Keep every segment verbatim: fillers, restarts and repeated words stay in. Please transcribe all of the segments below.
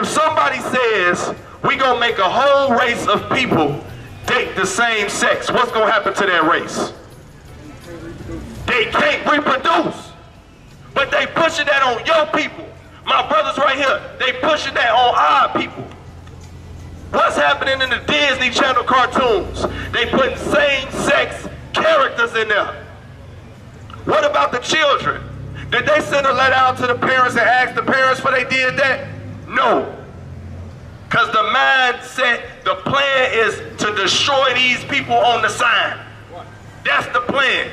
if somebody says we gonna make a whole race of people date the same sex, what's gonna happen to that race? They can't reproduce. But they pushing that on your people. My brothers right here, they pushing that on our people. What's happening in the Disney Channel cartoons? They putting same-sex characters in there. What about the children? Did they send a letter out to the parents and ask the parents for they did that? No. Because the mindset, the plan is to destroy these people on the sign. That's the plan.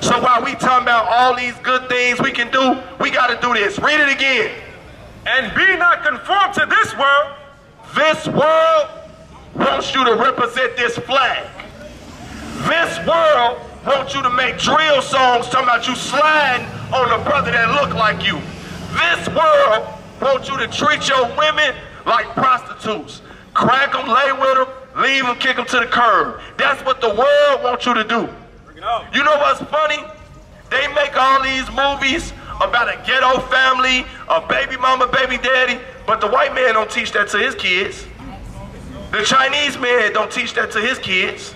So while we talking about all these good things we can do, we got to do this. Read it again. And be not conformed to this world. This world wants you to represent this flag. This world wants you to make drill songs talking about you sliding on a brother that look like you. This world wants you to treat your women like prostitutes. Crack them, lay with them, leave them, kick them to the curb. That's what the world wants you to do. You know what's funny? They make all these movies about a ghetto family, a baby mama, baby daddy, but the white man don't teach that to his kids. The Chinese man don't teach that to his kids.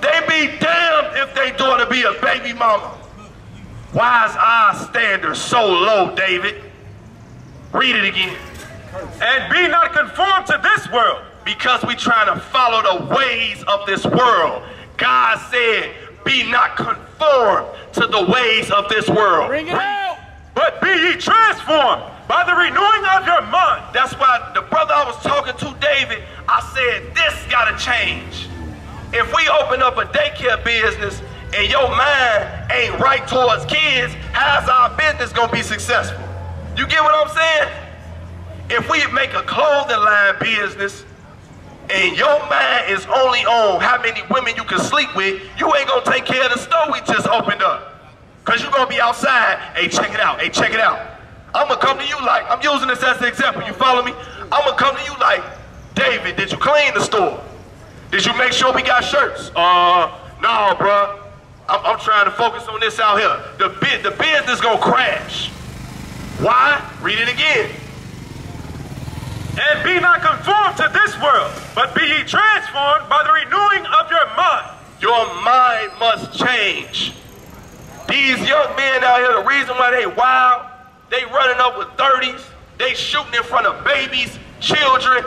They be damned if they daughter be a baby mama. Why is our standards so low, David? Read it again. And be not conformed to this world. Because we trying to follow the ways of this world. God said, be not conformed to the ways of this world. Bring it out. But be ye transformed by the renewing of your mind. That's why the brother I was talking to, David, I said, this gotta change. If we open up a daycare business and your mind ain't right towards kids, how's our business gonna be successful? You get what I'm saying? If we make a clothing line business and your mind is only on how many women you can sleep with, you ain't gonna take care of the store we just opened up. Cause you're gonna be outside, hey, check it out, hey, check it out. I'ma come to you like, I'm using this as an example, you follow me? I'ma come to you like, David, did you clean the store? Did you make sure we got shirts? Uh, no, bruh. I'm, I'm trying to focus on this out here. The, the business gonna crash. Why? Read it again. And be not conformed to this world, but be ye transformed by the renewing of your mind. Your mind must change. These young men out here, the reason why they wild, they running up with thirties, they shooting in front of babies, children,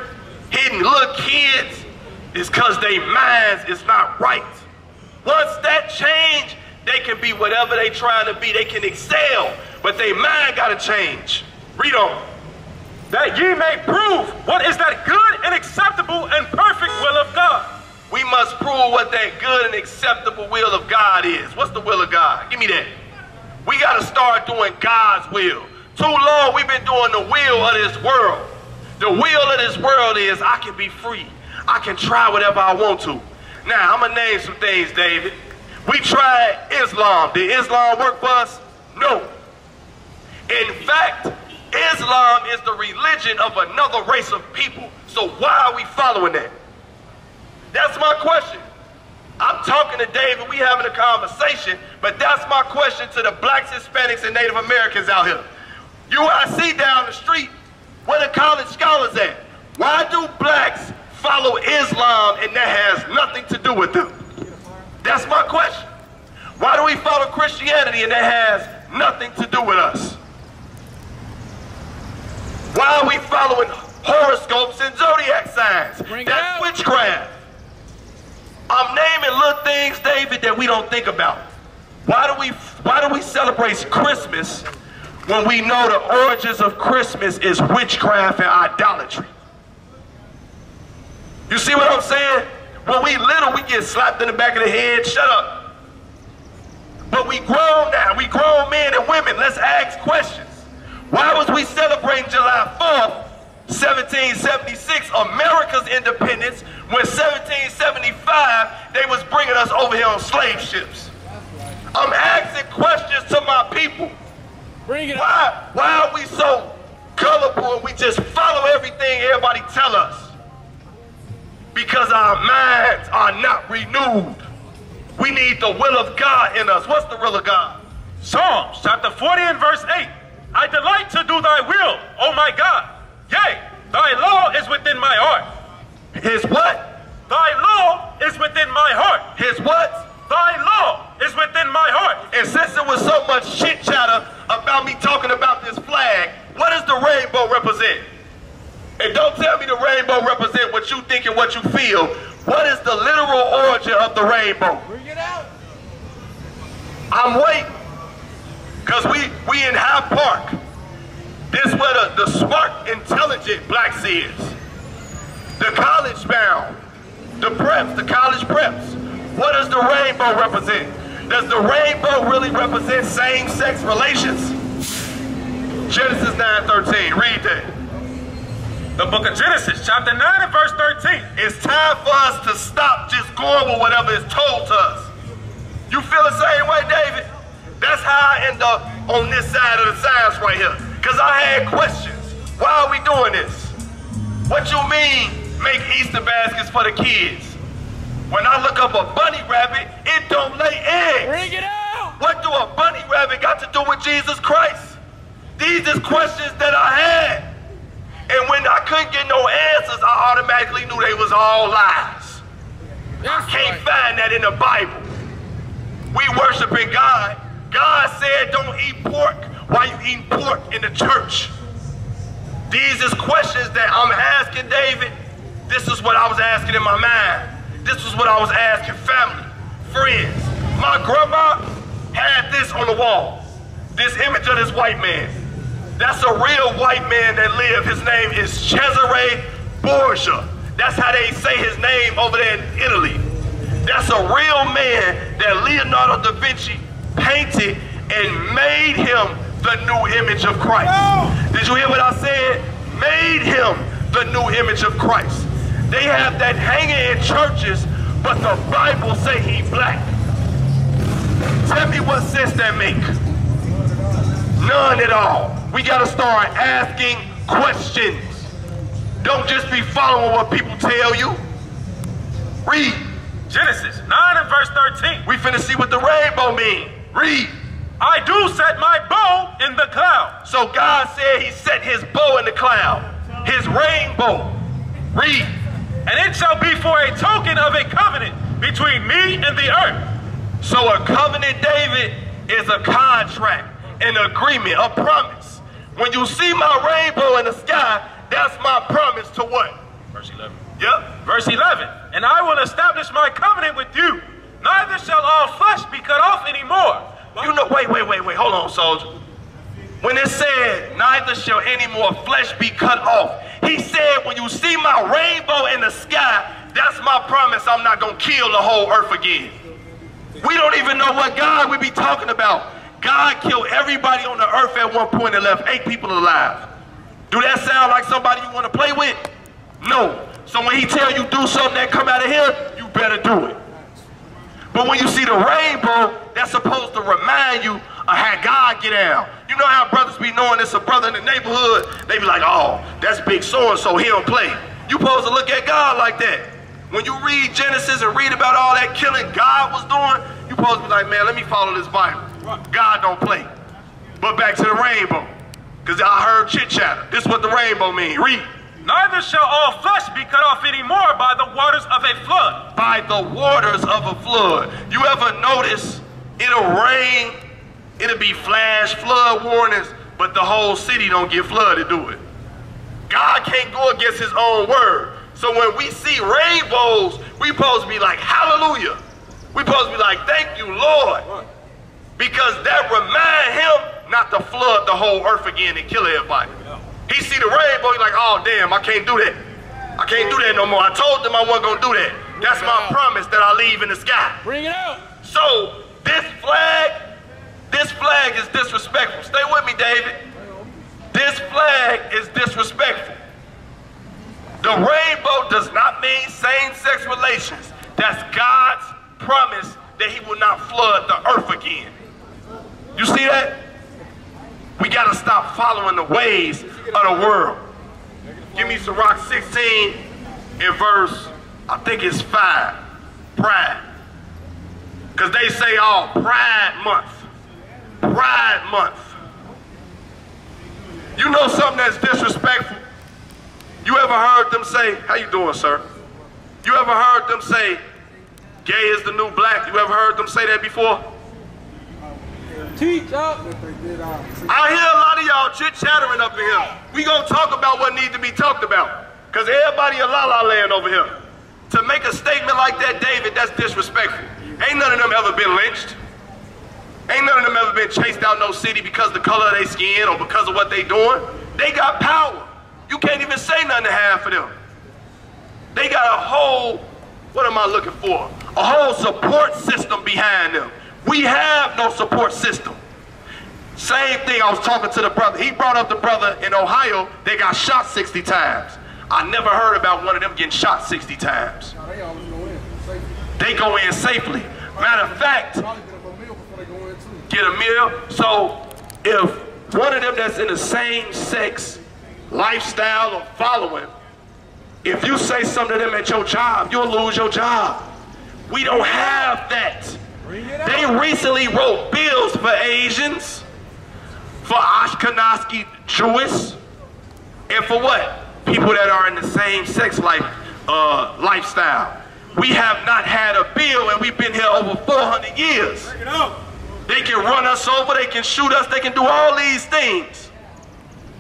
hitting little kids. It's because their minds is not right. Once that change, they can be whatever they trying to be. They can excel, but their mind got to change. Read on. That ye may prove what is that good and acceptable and perfect will of God. We must prove what that good and acceptable will of God is. What's the will of God? Give me that. We got to start doing God's will. Too long we've been doing the will of this world. The will of this world is I can be free. I can try whatever I want to. Now, I'm going to name some things, David. We tried Islam. Did Islam work for us? No. In fact, Islam is the religion of another race of people. So why are we following that? That's my question. I'm talking to David. We having a conversation. But that's my question to the blacks, Hispanics, and Native Americans out here. U I C down the street, where the college scholars at? Why do blacks follow Islam and that has nothing to do with them? That's my question. Why do we follow Christianity and that has nothing to do with us? Why are we following horoscopes and zodiac signs? Bring That's witchcraft. I'm naming little things, David, that we don't think about. Why do we why do we celebrate Christmas when we know the origins of Christmas is witchcraft and idolatry? You see what I'm saying? When we little, we get slapped in the back of the head, shut up. But we grown now, we grown men and women, let's ask questions. Why was we celebrating July fourth, seventeen seventy-six, America's independence, when seventeen seventy-five, they was bringing us over here on slave ships? I'm asking questions to my people. Bring it why, why are we so gullible and we just follow everything everybody tell us? Because our minds are not renewed. We need the will of God in us. What's the will of God? Psalms chapter forty and verse eight. I delight to do thy will, O my God. Yea, was so much shit chatter about me talking about this flag. What does the rainbow represent? And don't tell me the rainbow represents what you think and what you feel. What is the literal origin of the rainbow? Bring it out. I'm waiting. Because we, we in High Park. This is where the, the smart, intelligent blacks is. The college bound. The preps, the college preps. What does the rainbow represent? Does the rainbow really represent same-sex relations? Genesis nine thirteen, read that. The book of Genesis, chapter nine and verse thirteen. It's time for us to stop just going with whatever is told to us. You feel the same way, David? That's how I end up on this side of the science right here. Because I had questions. Why are we doing this? What you mean make Easter baskets for the kids? When I look up a bunny rabbit, it don't lay eggs. Bring it out! What do a bunny rabbit got to do with Jesus Christ? These is questions that I had. And when I couldn't get no answers, I automatically knew they was all lies. That's I can't right. find that in the Bible. We worshiping God. God said don't eat pork. Why you eating pork in the church? These is questions that I'm asking David. This is what I was asking in my mind. This was what I was asking family, friends. My grandma had this on the wall. This image of this white man. That's a real white man that lived. His name is Cesare Borgia. That's how they say his name over there in Italy. That's a real man that Leonardo da Vinci painted and made him the new image of Christ. No. Did you hear what I said? Made him the new image of Christ. They have that hanging in churches, but the Bible say he black. Tell me what sense that make? None at all. We gotta start asking questions. Don't just be following what people tell you. Read. Genesis nine and verse thirteen. We finna see what the rainbow mean. Read. I do set my bow in the cloud. So God said he set his bow in the cloud. His rainbow. Read. And it shall be for a token of a covenant between me and the earth. So a covenant, David, is a contract, an agreement, a promise. When you see my rainbow in the sky, that's my promise to what? Verse eleven. Yep. Verse eleven. And I will establish my covenant with you. Neither shall all flesh be cut off anymore. You know, wait, wait, wait, wait. Hold on, soldier. When it said, neither shall any more flesh be cut off. He said, when you see my rainbow in the sky, that's my promise I'm not going to kill the whole earth again. We don't even know what God we be talking about. God killed everybody on the earth at one point and left eight people alive. Do that sound like somebody you want to play with? No. So when he tell you do something that come out of here, you better do it. But when you see the rainbow, that's supposed to remind you of how God get down. You know how brothers be knowing it's a brother in the neighborhood? They be like, oh, that's big so-and-so, he don't play. You supposed to look at God like that. When you read Genesis and read about all that killing God was doing, you supposed to be like, man, let me follow this Bible. God don't play. But back to the rainbow. Because I heard chit chatter. This is what the rainbow means. Read. Neither shall all flesh be cut off anymore by the waters of a flood. By the waters of a flood. You ever notice it'll rain, it'll be flash flood warnings, but the whole city don't get flooded, do it? God can't go against his own word. So when we see rainbows, we supposed to be like, hallelujah. We supposed to be like, thank you, Lord. What? Because that remind him not to flood the whole earth again and kill everybody. He see the rainbow, he's like, oh damn, I can't do that. I can't do that no more. I told them I wasn't gonna do that. That's my promise that I leave in the sky. Bring it out. So this flag, this flag is disrespectful. Stay with me, David. This flag is disrespectful. The rainbow does not mean same-sex relations. That's God's promise that he will not flood the earth again. You see that? We got to stop following the ways of the world. Give me Sirach sixteen in verse, I think it's five, pride. Because they say, oh, pride month, pride month. You know something that's disrespectful? You ever heard them say, how you doing, sir? You ever heard them say, gay is the new black? You ever heard them say that before? Teach up. I hear a lot of y'all chit chattering up in here. We gonna talk about what needs to be talked about, cause everybody a la la land over here. To make a statement like that, David, that's disrespectful. Ain't none of them ever been lynched. Ain't none of them ever been chased out of no city because of the color of their skin or because of what they doing. They got power. You can't even say nothing to half of them. They got a whole, what am I looking for? A whole support system behind them. We have no support system. Same thing, I was talking to the brother. He brought up the brother in Ohio. They got shot sixty times. I never heard about one of them getting shot sixty times. They go in, they go in safely. Matter of fact, get a meal. So if one of them that's in the same sex lifestyle or following, if you say something to them at your job, you'll lose your job. We don't have that. They recently wrote bills for Asians, for Ashkenazi Jewish, and for what? People that are in the same sex life uh, lifestyle. We have not had a bill, and we've been here over four hundred years. They can run us over, they can shoot us, they can do all these things,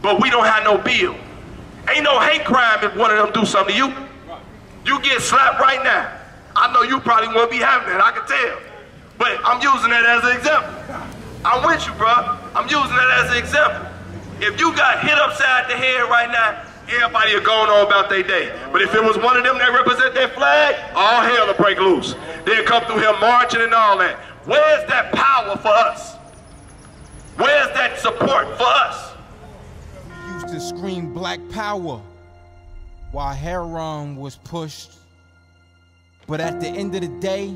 but we don't have no bill. Ain't no hate crime if one of them do something to you. You get slapped right now. I know you probably won't be having that, I can tell. But I'm using that as an example. I'm with you, bro. I'm using that as an example. If you got hit upside the head right now, everybody are going on about their day. But if it was one of them that represent their flag, all hell will break loose. They'll come through here marching and all that. Where's that power for us? Where's that support for us? We used to scream black power while Heron was pushed. But at the end of the day,